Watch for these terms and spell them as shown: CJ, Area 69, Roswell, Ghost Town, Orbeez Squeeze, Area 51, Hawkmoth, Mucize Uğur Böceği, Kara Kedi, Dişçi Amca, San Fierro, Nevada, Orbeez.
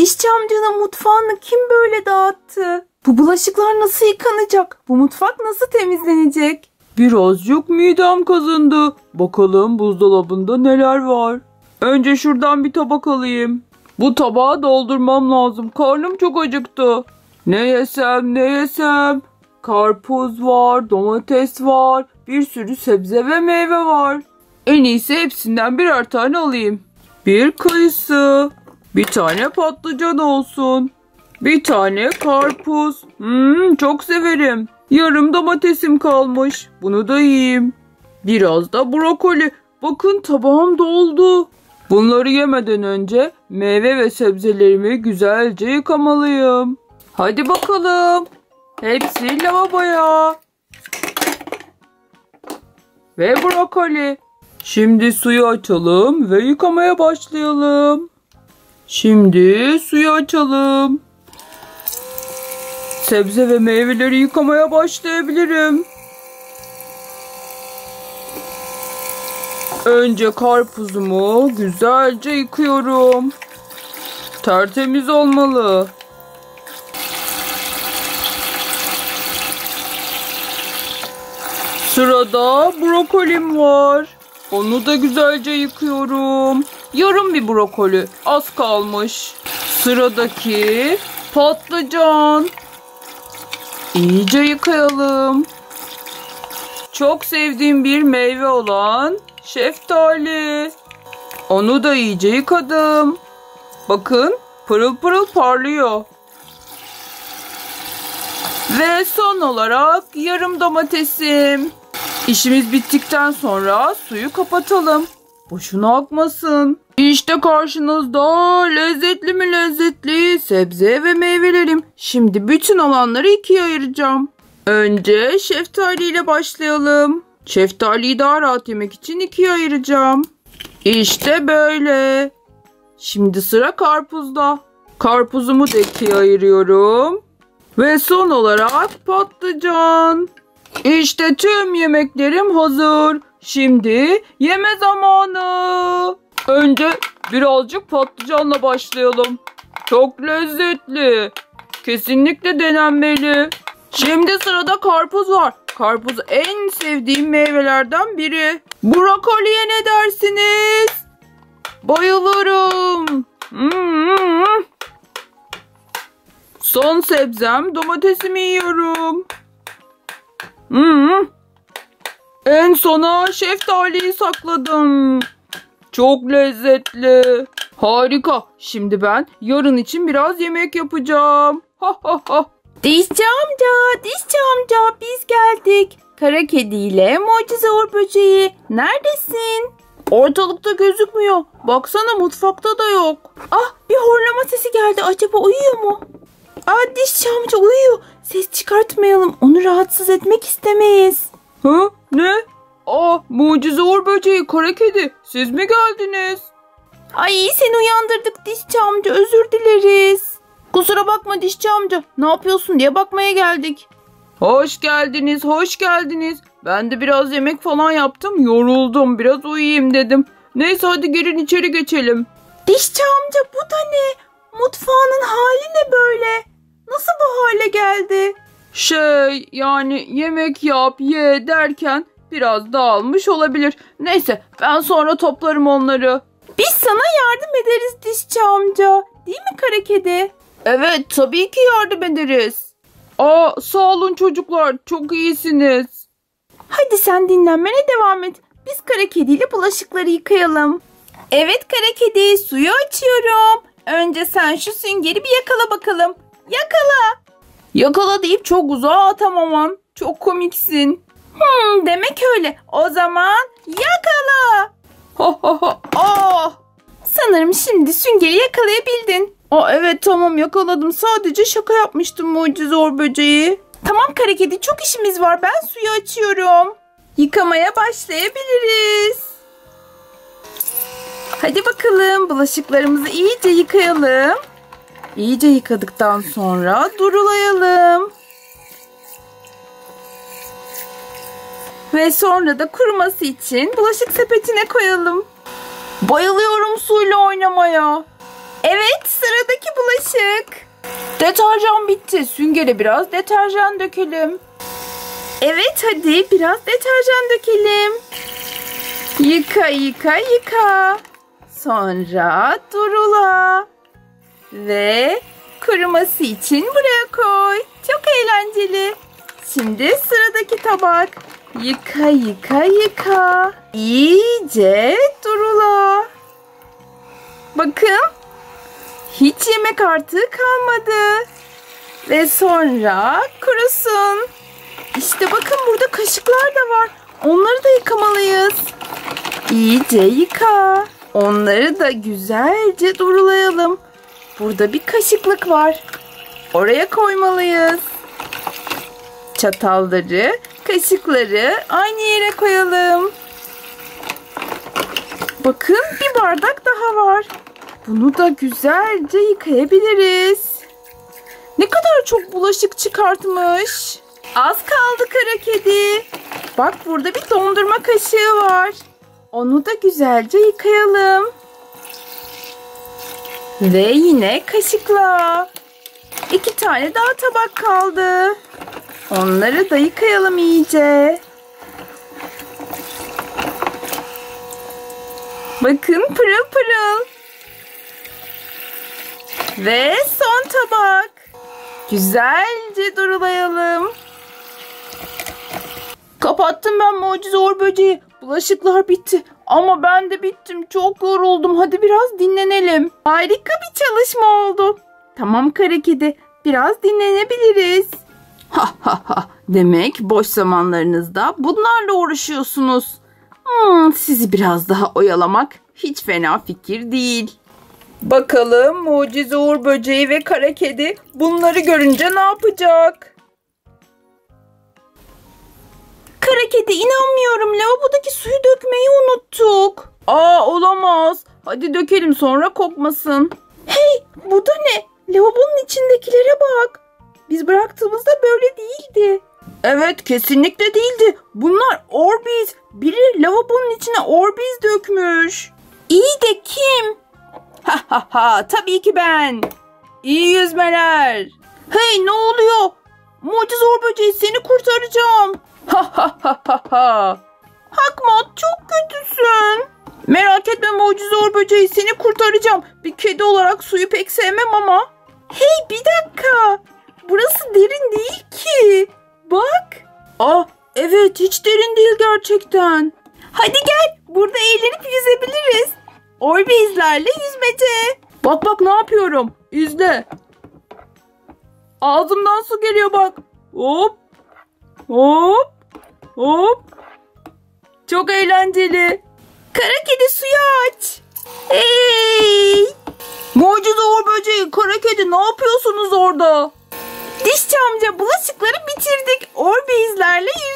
Dişçi amcanın mutfağını kim böyle dağıttı? Bu bulaşıklar nasıl yıkanacak? Bu mutfak nasıl temizlenecek? Birazcık midem kazındı. Bakalım buzdolabında neler var. Önce şuradan bir tabak alayım. Bu tabağı doldurmam lazım. Karnım çok acıktı. Ne yesem ne yesem. Karpuz var, domates var, bir sürü sebze ve meyve var. En iyisi hepsinden birer tane alayım. Bir kayısı, bir tane patlıcan olsun, bir tane karpuz. Çok severim. Yarım domatesim kalmış. Bunu da yiyeyim. Biraz da brokoli. Bakın tabağım doldu. Bunları yemeden önce meyve ve sebzelerimi güzelce yıkamalıyım. Hadi bakalım. Hepsi lavaboya. Ve brokoli. Şimdi suyu açalım ve yıkamaya başlayalım. Şimdi suyu açalım. Sebze ve meyveleri yıkamaya başlayabilirim. Önce karpuzumu güzelce yıkıyorum. Tertemiz olmalı. Sırada brokolim var. Onu da güzelce yıkıyorum. Yarım bir brokoli. Az kalmış. Sıradaki patlıcan. İyice yıkayalım. Çok sevdiğim bir meyve olan şeftali. Onu da iyice yıkadım. Bakın pırıl pırıl parlıyor. Ve son olarak yarım domatesim. İşimiz bittikten sonra suyu kapatalım. Boşuna akmasın. İşte karşınızda lezzetli mi lezzetli sebze ve meyvelerim. Şimdi bütün olanları ikiye ayıracağım. Önce şeftali ile başlayalım. Şeftaliyi daha rahat yemek için ikiye ayıracağım. İşte böyle. Şimdi sıra karpuzda. Karpuzumu da ikiye ayırıyorum. Ve son olarak patlıcan. İşte tüm yemeklerim hazır. Şimdi yeme zamanı. Önce birazcık patlıcanla başlayalım. Çok lezzetli. Kesinlikle denenmeli. Şimdi sırada karpuz var. Karpuz en sevdiğim meyvelerden biri. Brokoliye ne dersiniz? Bayılırım. Son sebzem domatesimi yiyorum. En sona şeftaliyi sakladım. Çok lezzetli. Harika. Şimdi ben yarın için biraz yemek yapacağım. Dişçi amca, dişçi amca biz geldik. Kara Kedi ile Mucize Uğur Böceği. Neredesin? Ortalıkta gözükmüyor. Baksana mutfakta da yok. Ah, bir horlama sesi geldi. Acaba uyuyor mu? Aa, dişçi amca uyuyor. Ses çıkartmayalım. Onu rahatsız etmek istemeyiz. Ha? Ne? Aa, Mucize Uğur Böceği, Kara Kedi. Siz mi geldiniz? Ay, seni uyandırdık dişçi amca. Özür dileriz. Kusura bakma dişçi amca. Ne yapıyorsun diye bakmaya geldik. Hoş geldiniz, hoş geldiniz. Ben de biraz yemek falan yaptım. Yoruldum, biraz uyuyayım dedim. Neyse hadi gelin içeri geçelim. Dişçi amca bu da ne? Mutfağının hali ne böyle? Nasıl bu hale geldi? Yani yemek yap ye derken biraz dağılmış olabilir. Neyse ben sonra toplarım onları. Biz sana yardım ederiz dişçi amca. Değil mi Kara Kedi? Evet tabii ki yardım ederiz. Aa, sağ olun çocuklar, çok iyisiniz. Hadi sen dinlenmene devam et. Biz Kara Kedi ile bulaşıkları yıkayalım. Evet Kara Kedi, suyu açıyorum. Önce sen şu süngeri bir yakala bakalım. Yakala. Yakala deyip çok uzağa atamam. Çok komiksin. Demek öyle. O zaman yakala. Sanırım şimdi süngeri yakalayabildin. Aa, evet tamam yakaladım. Sadece şaka yapmıştım Mucize Uğur Böceği. Tamam Kara Kedi, çok işimiz var. Ben suyu açıyorum. Yıkamaya başlayabiliriz. Hadi bakalım bulaşıklarımızı iyice yıkayalım. İyice yıkadıktan sonra durulayalım. Ve sonra da kuruması için bulaşık sepetine koyalım. Bayılıyorum suyla oynamaya. Evet, sıradaki bulaşık Deterjan bitti. Süngere biraz deterjan dökelim. Evet, hadi biraz deterjan dökelim. Yıka yıka yıka. Sonra durula. Ve kuruması için buraya koy. Çok eğlenceli. Şimdi sıradaki tabak. Yıka yıka yıka. İyice durula. Bakın. Hiç yemek artığı kalmadı. Ve sonra kurusun. İşte bakın burada kaşıklar da var. Onları da yıkamalıyız. İyice yıka. Onları da güzelce durulayalım. Burada bir kaşıklık var. Oraya koymalıyız. Çatalları, kaşıkları aynı yere koyalım. Bakın bir bardak daha var. Bunu da güzelce yıkayabiliriz. Ne kadar çok bulaşık çıkartmış. Az kaldı Kara Kedi. Bak burada bir dondurma kaşığı var. Onu da güzelce yıkayalım. Ve yine kaşıkla. 2 tane daha tabak kaldı. Onları da yıkayalım iyice. Bakın pırıl pırıl. Ve son tabak. Güzelce durulayalım. Kapattım ben Mucize Uğur Böceği. Bulaşıklar bitti. Ama ben de bittim. Çok yoruldum. Hadi biraz dinlenelim. Harika bir çalışma oldu. Tamam Kara Kedi. Biraz dinlenebiliriz. Ha ha ha. Demek boş zamanlarınızda bunlarla uğraşıyorsunuz. Sizi biraz daha oyalamak hiç fena fikir değil. Bakalım Mucize Uğur Böceği ve Kara Kedi bunları görünce ne yapacak? Kara Kedi, inanmıyorum, lavabodaki suyu dökmeyi unuttuk. Olamaz. Hadi dökelim, sonra kokmasın. Hey, bu da ne? Lavabonun içindekilere bak. Biz bıraktığımızda böyle değildi. Evet, kesinlikle değildi. Bunlar Orbeez. Biri lavabonun içine Orbeez dökmüş. İyi de kim? Ha ha ha, tabii ki ben. İyi yüzmeler. Hey, ne oluyor? Mucize Uğur Böceği, seni kurtaracağım. Ha ha ha ha ha. Hawkmoth, çok kötüsün. Merak etme Mucize Uğur Böceği, seni kurtaracağım. Bir kedi olarak suyu pek sevmem ama. Hey, bir dakika. Burası derin değil ki. Bak. Evet, hiç derin değil gerçekten. Hadi gel, burada eğlenip yüzebiliriz. Orbeezlerle yüzmece. Bak bak ne yapıyorum. İzle. Ağzımdan su geliyor bak. Hop. Hop. Hop. Çok eğlenceli. Kara Kedi, suyu aç. Hey. Mucize Uğur Böceği, Kara Kedi, ne yapıyorsunuz orada? Dişçi amca, bulaşıkları bitirdik. Orbeezlerle yüzmece.